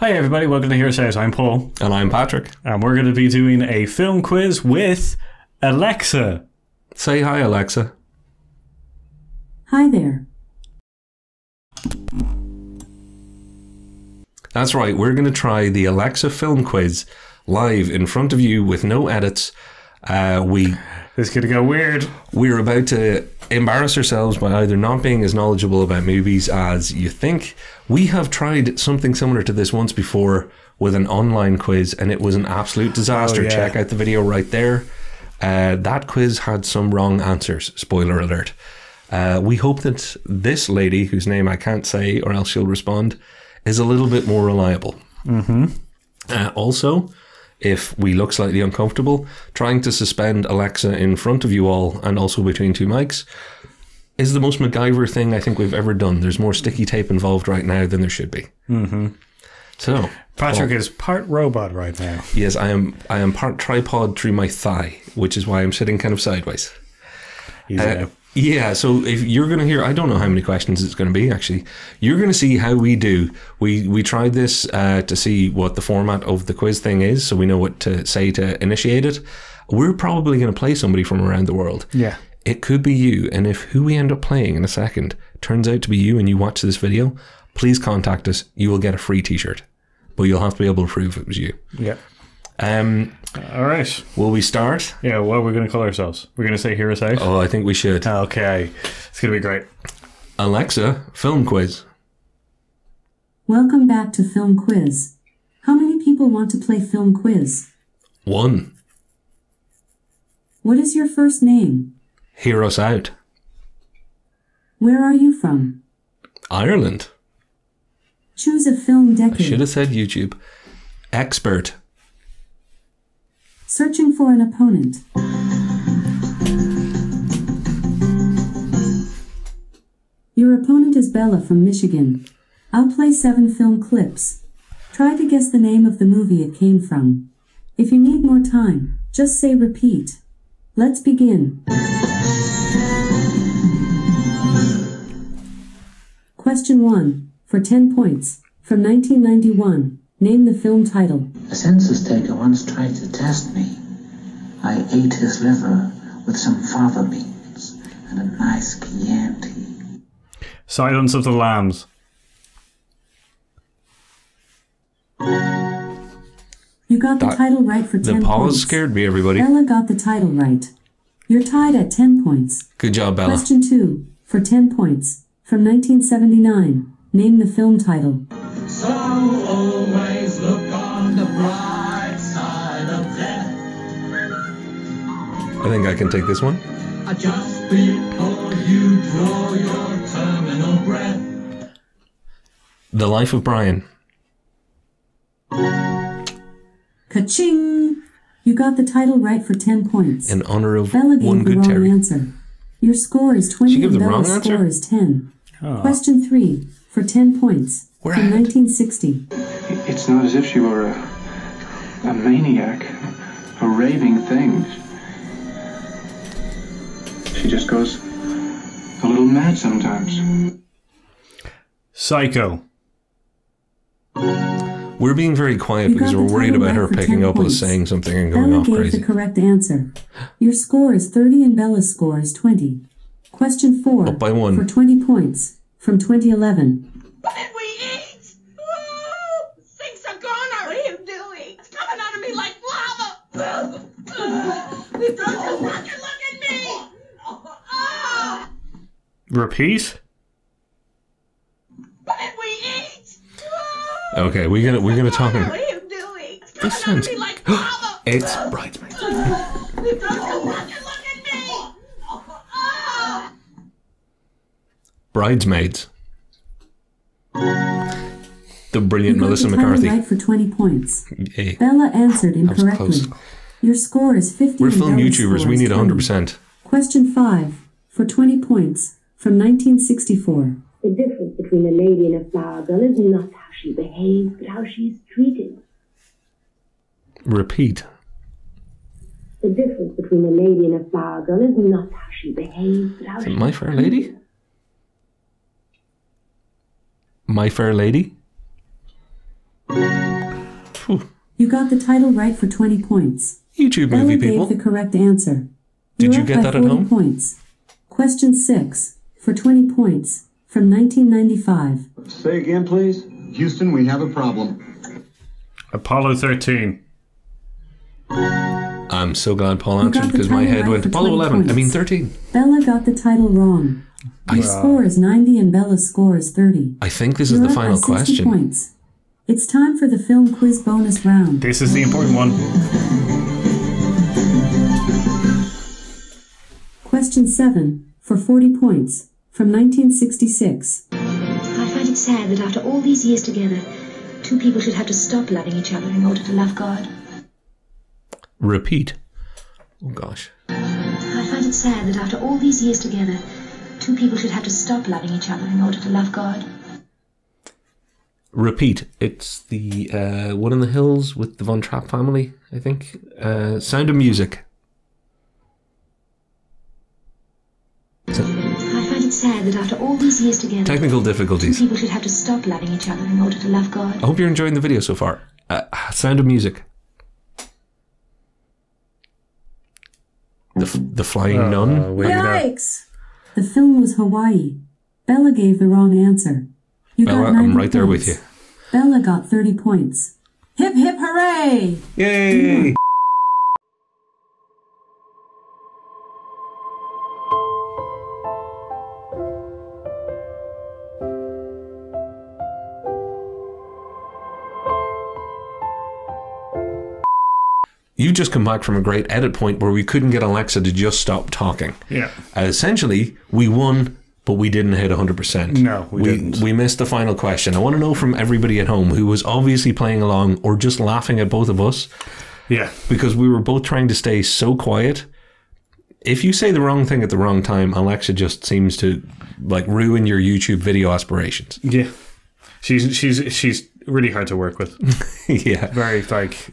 Hi everybody, welcome to Hear Us Out. I'm Paul. And I'm Patrick. And we're going to be doing a film quiz with Alexa. Say hi, Alexa. Hi there. That's right, we're going to try the Alexa film quiz live in front of you with no edits. This is going to go weird. We're about to embarrass ourselves by either not being as knowledgeable about movies as you think. We have tried something similar to this once before with an online quiz, and it was an absolute disaster. Oh, yeah. Check out the video right there. That quiz had some wrong answers. Spoiler alert. We hope that this lady, whose name I can't say or else she'll respond, is a little bit more reliable. Mm-hmm. Also, if we look slightly uncomfortable, trying to suspend Alexa in front of you all and also between two mics is the most MacGyver thing I think we've ever done. There's more sticky tape involved right now than there should be. Mm-hmm. So Patrick is part robot right now. Yes, I am part tripod through my thigh, which is why I'm sitting kind of sideways. Yeah, so if you're going to hear, I don't know how many questions it's going to be, actually. You're going to see how we do. We tried this to see what the format of the quiz thing is, so we know what to say to initiate it. We're probably going to play somebody from around the world. Yeah. It could be you, and if who we end up playing in a second turns out to be you and you watch this video, please contact us. You will get a free t-shirt, but you'll have to be able to prove it was you. Yeah. All right. Will we start? Yeah, what are we going to call ourselves? We're going to say Hear Us Out? Oh, I think we should. Okay. It's going to be great. Alexa, film quiz. Welcome back to film quiz. How many people want to play film quiz? One. What is your first name? Hear Us Out. Where are you from? Ireland. Choose a film decade. I should have said YouTube. Expert. Searching for an opponent. Your opponent is Bella from Michigan. I'll play 7 film clips. Try to guess the name of the movie it came from. If you need more time, just say repeat. Let's begin. Question 1. For 10 points, from 1991. Name the film title. A census taker once tried to test me. I ate his liver with some fava beans and a nice Chianti. Silence of the Lambs. You got the title right for 10 points. The pause scared me, everybody. Bella got the title right. You're tied at 10 points. Good job, Bella. Question 2. For 10 points, from 1979, name the film title. So always look on the bright side of death. I think I can take this one. Just before you draw your terminal breath. The Life of Brian. Ka-ching! You got the title right for 10 points. In honor of Bella one good Terry. Answer. Your score is 20. She gave the wrong answer? Score is 10. Oh. Question 3 for 10 points. We're from 1960. It's not as if she were a maniac, a raving thing. She just goes a little mad sometimes. Psycho. We're being very quiet because we're worried about her picking up us saying something and going off crazy. Bella gave the correct answer. Your score is 30 and Bella's score is 20. Question 4 up by 1. For 20 points from 2011. What did we eat? Oh, things are gone. What are you doing? It's coming out of me like lava. Don't look at me. Oh. Repeat. What did we eat? Okay, we're gonna talk. What are you doing? It's coming out of me like lava. It's Bridesmaids. Don't look at me. Oh. Bridesmaids. The brilliant Melissa McCarthy. Right for 20 points. Yay. Bella answered incorrectly. Your score is 50. We're film YouTubers. We need 100%. Question 5 for 20 points from 1964. The difference between a lady and a flower girl is not how she behaves, but how she's treated. Repeat. The difference between a lady and a flower girl is not how she behaves, but how she's treated. Is it My Fair Lady? My Fair Lady? You got the title right for 20 points. YouTube movie Ella people. Gave the correct answer. Did you get that at home? Points. Question 6 for 20 points from 1995. Say again, please. Houston, we have a problem. Apollo 13. I'm so glad Paul answered because my head went Apollo 11. Points. I mean 13. Bella got the title wrong. Your score is 90 and Bella's score is 30. I think this is the final question. Points. It's time for the film quiz bonus round. This is the important one. Question 7 for 40 points from 1966. I find it sad that after all these years together, two people should have to stop loving each other in order to love God. Repeat. Oh gosh. I find it sad that after all these years together, two people should have to stop loving each other in order to love God. Repeat. It's the one in the hills with the Von Trapp family, I think. Sound of Music. So, I find it sad that after all these years together, technical difficulties. Two people should have to stop loving each other in order to love God. I hope you're enjoying the video so far. Sound of Music. The Flying Nun? Yikes! The film was Hawaii. Bella gave the wrong answer. You Bella, got 90 I'm right points. There with you. Bella got 30 points. Hip hip hooray! Yay! You've just come back from a great edit point where we couldn't get Alexa to just stop talking. Yeah. Essentially, we won, but we didn't hit 100%. No, we didn't. We missed the final question. I want to know from everybody at home who was obviously playing along or just laughing at both of us. Yeah. Because we were both trying to stay so quiet. If you say the wrong thing at the wrong time, Alexa just seems to like ruin your YouTube video aspirations. Yeah. She's really hard to work with. Yeah. Very like...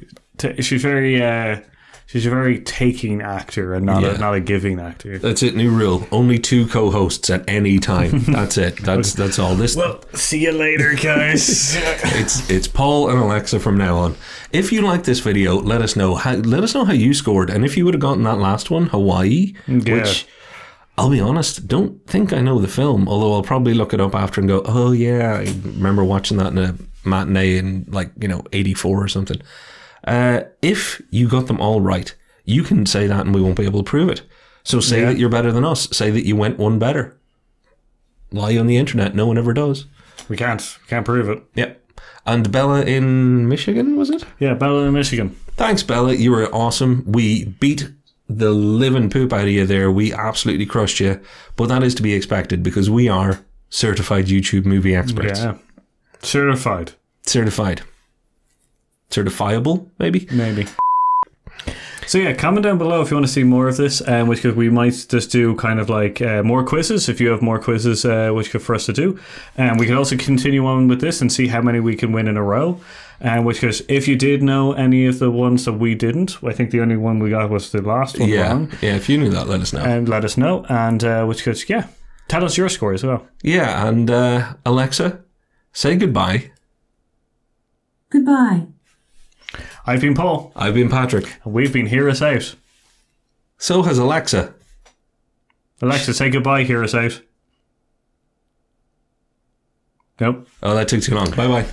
She's a very taking actor and not a giving actor. That's it. New rule: only two co-hosts at any time. That's it. That's all. This. Well, see you later, guys. It's Paul and Alexa from now on. If you like this video, let us know. Let us know how you scored, and if you would have gotten that last one, Hawaii, which. I'll be honest, don't think I know the film, although I'll probably look it up after and go, oh yeah, I remember watching that in a matinee in like, you know, 84 or something. If you got them all right, you can say that and we won't be able to prove it. So say that you're better than us. Say that you went one better. Lie on the internet. No one ever does. We can't. Can't prove it. Yep. And Bella in Michigan, was it? Yeah, Bella in Michigan. Thanks, Bella. You were awesome. We beat the living poop out of you there. We absolutely crushed you. But that is to be expected because we are certified YouTube movie experts. Yeah. Certified. Certified. Certifiable, maybe? Maybe. So yeah, comment down below if you want to see more of this, which could, we might just do kind of like more quizzes, if you have more quizzes which could for us to do. And we could also continue on with this and see how many we can win in a row. Which goes, if you did know any of the ones that we didn't, I think the only one we got was the last one wrong. Yeah, if you knew that, let us know. Let us know, and which goes, yeah, tell us your score as well. Yeah, and Alexa, say goodbye. Goodbye. I've been Paul. I've been Patrick. And we've been Hear Us Out. So has Alexa. Alexa, say goodbye, Hear Us Out. Nope. Oh, that took too long. Bye-bye.